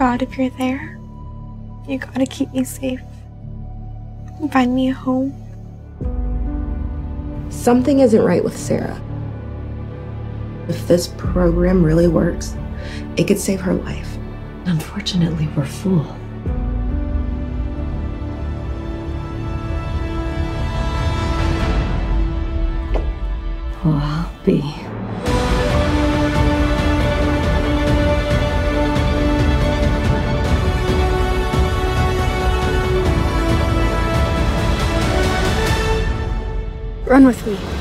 God, if you're there, you gotta keep me safe and find me a home. Something isn't right with Sarah. If this program really works, it could save her life. Unfortunately, we're fooled. Well, I'll be. Run with me.